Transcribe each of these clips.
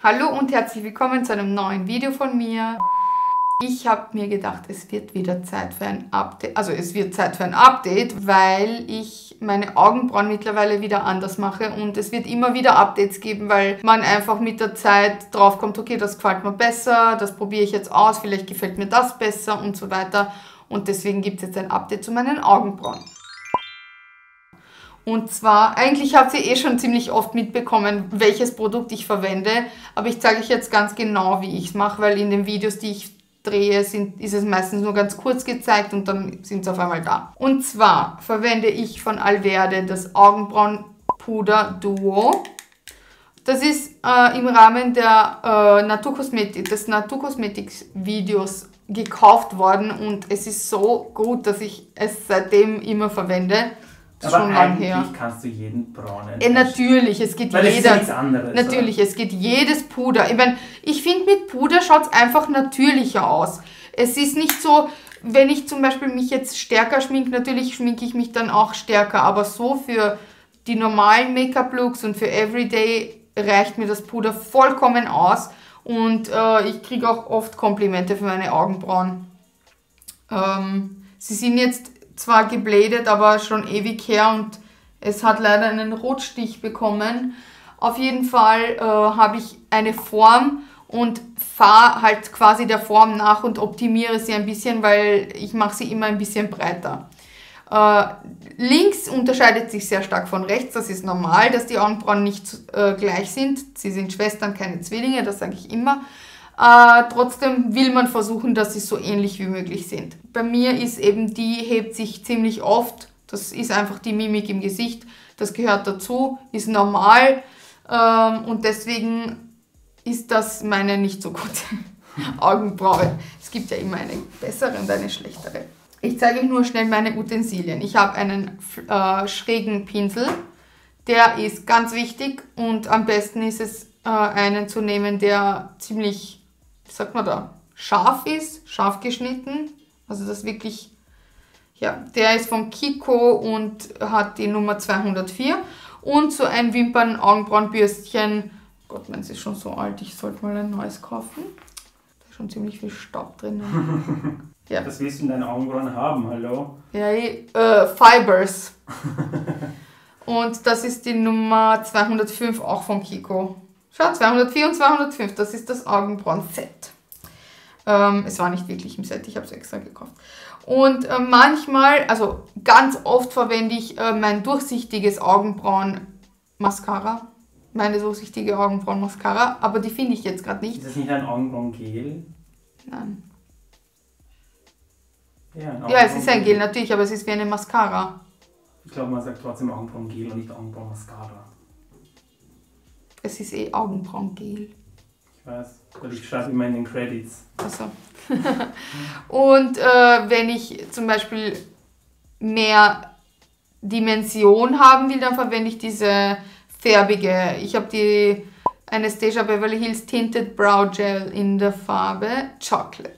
Hallo und herzlich willkommen zu einem neuen Video von mir. Ich habe mir gedacht, es wird wieder Zeit für ein Update. Also es wird Zeit für ein Update, weil ich meine Augenbrauen mittlerweile wieder anders mache und es wird immer wieder Updates geben, weil man einfach mit der Zeit drauf kommt, okay, das gefällt mir besser, das probiere ich jetzt aus, vielleicht gefällt mir das besser und so weiter. Und deswegen gibt es jetzt ein Update zu meinen Augenbrauen. Und zwar, eigentlich habt ihr eh schon ziemlich oft mitbekommen, welches Produkt ich verwende, aber ich zeige euch jetzt ganz genau, wie ich es mache, weil in den Videos, die ich drehe, ist es meistens nur ganz kurz gezeigt und dann sind es auf einmal da. Und zwar verwende ich von Alverde das Augenbrauenpuder Duo. Das ist im Rahmen der, des Naturkosmetik-Videos gekauft worden und es ist so gut, dass ich es seitdem immer verwende. Das aber schon eigentlich her. Kannst du jeden braunen. Natürlich, es geht jedes Puder. Ich meine, ich finde, mit Puder schaut es einfach natürlicher aus. Es ist nicht so, wenn ich zum Beispiel mich jetzt stärker schminke, natürlich schminke ich mich dann auch stärker, aber so für die normalen Make-up-Looks und für Everyday reicht mir das Puder vollkommen aus. Und ich kriege auch oft Komplimente für meine Augenbrauen. Sie sind jetzt zwar gebladet, aber schon ewig her und es hat leider einen Rotstich bekommen. Auf jeden Fall habe ich eine Form und fahre halt quasi der Form nach und optimiere sie ein bisschen, weil ich mache sie immer ein bisschen breiter. Links unterscheidet sich sehr stark von rechts, das ist normal, dass die Augenbrauen nicht gleich sind. Sie sind Schwestern, keine Zwillinge, das sage ich immer. Trotzdem will man versuchen, dass sie so ähnlich wie möglich sind. Bei mir ist eben die, hebt sich ziemlich oft, das ist einfach die Mimik im Gesicht, das gehört dazu, ist normal und deswegen ist das meine nicht so gute Augenbraue. Es gibt ja immer eine bessere und eine schlechtere. Ich zeige euch nur schnell meine Utensilien. Ich habe einen schrägen Pinsel, der ist ganz wichtig und am besten ist es, einen zu nehmen, der ziemlich, wie sagt man da, scharf ist, scharf geschnitten, also das wirklich, ja, der ist von Kiko und hat die Nummer 204 und so ein Wimpern-Augenbrauenbürstchen, Gott, meins ist schon so alt, ich sollte mal ein neues kaufen, da ist schon ziemlich viel Staub drin. Ja. Das willst du in deinen Augenbrauen haben, hallo? Ja, Fibers. Und das ist die Nummer 205, auch von Kiko. Schau, 204 und 205, das ist das Augenbrauen-Set. Es war nicht wirklich im Set, ich habe es extra gekauft. Und manchmal, also ganz oft verwende ich mein durchsichtiges Augenbrauen-Mascara. Meine durchsichtige Augenbrauen-Mascara, aber die finde ich jetzt gerade nicht. Ist das nicht ein Augenbrauen-Gel? Nein. Ja, ja, es ist ein Gel natürlich, aber es ist wie eine Mascara. Ich glaube, man sagt trotzdem Augenbrauen-Gel und nicht Augenbrauen-Mascara. Es ist eh Augenbrauengel. Ich weiß, ich schreibe immer in den Credits. Achso. Und wenn ich zum Beispiel mehr Dimension haben will, dann verwende ich diese färbige. Ich habe die Anastasia Beverly Hills Tinted Brow Gel in der Farbe Chocolate.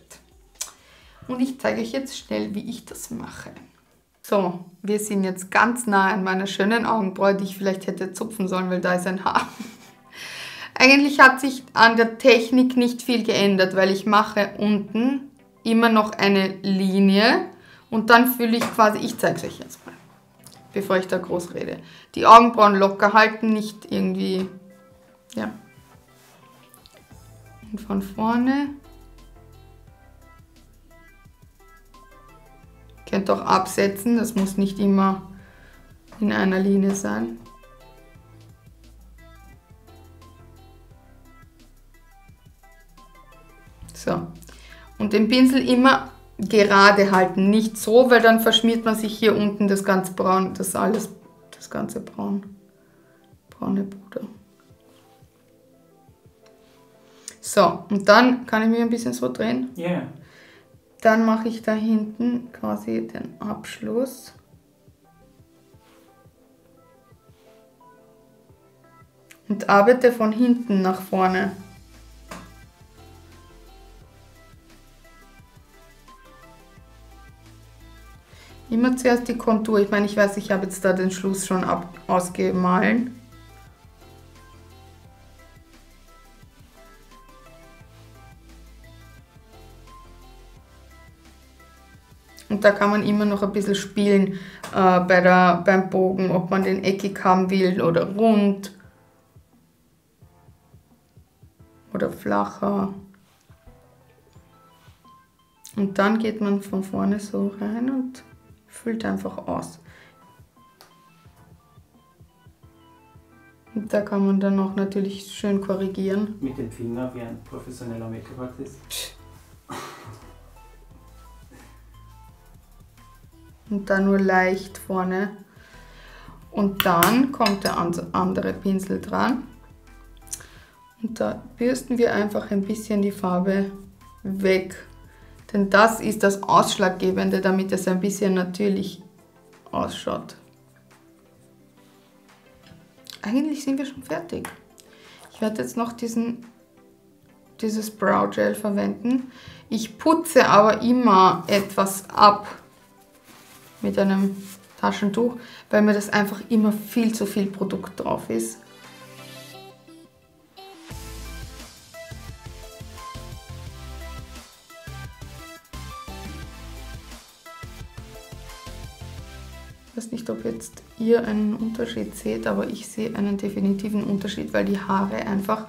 Und ich zeige euch jetzt schnell, wie ich das mache. So, wir sind jetzt ganz nah an meiner schönen Augenbraue, die ich vielleicht hätte zupfen sollen, weil da ist ein Haar. Eigentlich hat sich an der Technik nicht viel geändert, weil ich mache unten immer noch eine Linie und dann fülle ich quasi, ich zeige es euch jetzt mal, bevor ich da groß rede. Die Augenbrauen locker halten, nicht irgendwie, ja. Und von vorne. Ihr könnt auch absetzen, das muss nicht immer in einer Linie sein. So, und den Pinsel immer gerade halten, nicht so, weil dann verschmiert man sich hier unten das ganze Braun, das ganze braune Puder. So, und dann kann ich mich ein bisschen so drehen. Yeah. Dann mache ich da hinten quasi den Abschluss. Und arbeite von hinten nach vorne. Immer zuerst die Kontur. Ich meine, ich weiß, ich habe jetzt da den Schluss schon ausgemahlen. Und da kann man immer noch ein bisschen spielen beim Bogen, ob man den eckig haben will oder rund oder flacher. Und dann geht man von vorne so rein und füllt einfach aus. Und da kann man dann auch natürlich schön korrigieren. Mit dem Finger wie ein professioneller Make-up-Artist. Und dann nur leicht vorne. Und dann kommt der andere Pinsel dran. Und da bürsten wir einfach ein bisschen die Farbe weg. Denn das ist das Ausschlaggebende, damit es ein bisschen natürlich ausschaut. Eigentlich sind wir schon fertig. Ich werde jetzt noch dieses Brow Gel verwenden. Ich putze aber immer etwas ab mit einem Taschentuch, weil mir das einfach immer viel zu viel Produkt drauf ist. Ich weiß nicht, ob jetzt ihr einen Unterschied seht, aber ich sehe einen definitiven Unterschied, weil die Haare einfach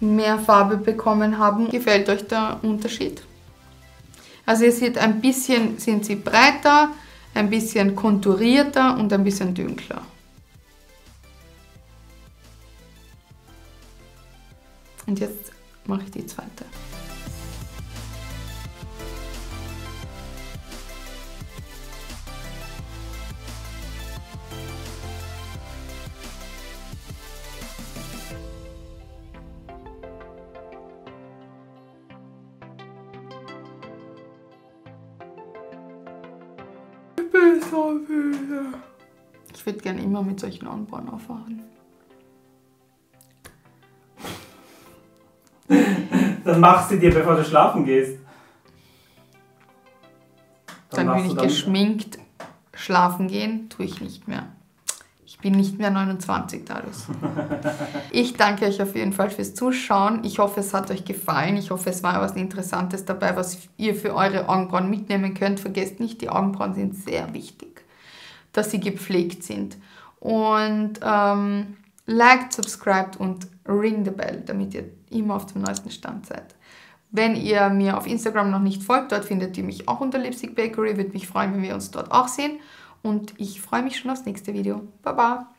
mehr Farbe bekommen haben. Gefällt euch der Unterschied? Also ihr seht, ein bisschen sind sie breiter, ein bisschen konturierter und ein bisschen dünkler. Und jetzt mache ich die zweite. Ich würde gerne immer mit solchen Augenbrauen aufwachen. Dann machst du dir, bevor du schlafen gehst. Dann bin ich geschminkt. Schlafen gehen tue ich nicht mehr. Ich bin nicht mehr 29 dadurch. Ich danke euch auf jeden Fall fürs Zuschauen. Ich hoffe, es hat euch gefallen. Ich hoffe, es war was Interessantes dabei, was ihr für eure Augenbrauen mitnehmen könnt. Vergesst nicht, die Augenbrauen sind sehr wichtig, dass sie gepflegt sind. Und liked, subscribed und ring the bell, damit ihr immer auf dem neuesten Stand seid. Wenn ihr mir auf Instagram noch nicht folgt, dort findet ihr mich auch unter Lipstickbakery. Würde mich freuen, wenn wir uns dort auch sehen. Und ich freue mich schon aufs nächste Video. Baba!